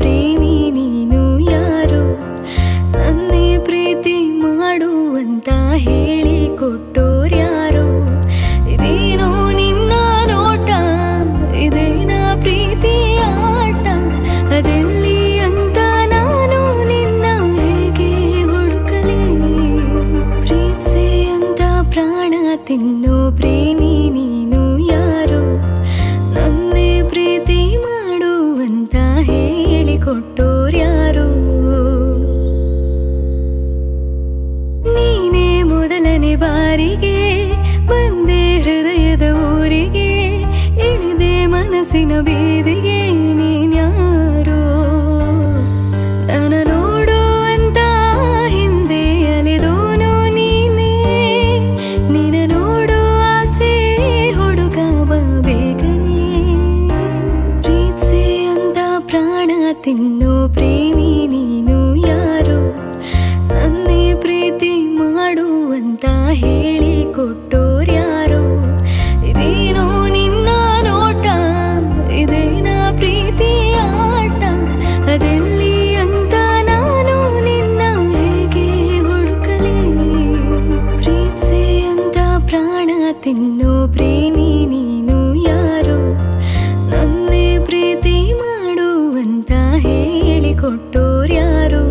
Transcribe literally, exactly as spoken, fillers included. प्रेमी नीनु यारो नन्ने प्रीति माडु अंत हेळि कोट्टोरु यारो इदेनो निन्न नोट इदेन प्रीति आट अदेल्ली अंत नानु निन्न हेगे हुडुकले प्रीत्से अंत प्राण तिन्नो प्रेमी नीनु यारो नन्ने प्रीति कोट्टोर्यारो नीने मोदलने बारिगे बंदे हृदयद ऊरिगे इळिदे मनसिन बीदिगे नीन्यारो नन नोडुವಂತ ಹಿಂದೆ ಅಲೆದೋನು ನೀನೇ ನಿನ್ನ ನೋಡು ಆಸೆ ಹುಡುಗ ಬೇಗನೆ ಪ್ರೀತ್ಸೆ ಅಂತ ಪ್ರಾಣ तिन्नु प्रेमी नीनु यारो नन्ने प्रीति माडु अंत हेळि कोट्टोरु यारो इदेनो निन्न नोट इदेन प्रीति आट अदेल्ली अंत नानु निन्न हेगे हुडुकले प्रीत्से अंत प्राण तिन्नु प्रेमी नीनु यारो नन्ने प्रीति माडु अंत हेळि कोट्टोरु यारो।